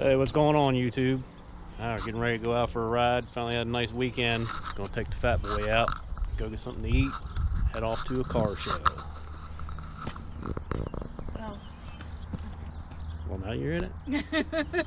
Hey, what's going on, YouTube? Alright, getting ready to go out for a ride. Finally had a nice weekend. Gonna take the fat boy out, go get something to eat, head off to a car show. Oh. Well, now you're in it.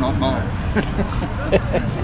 not mine.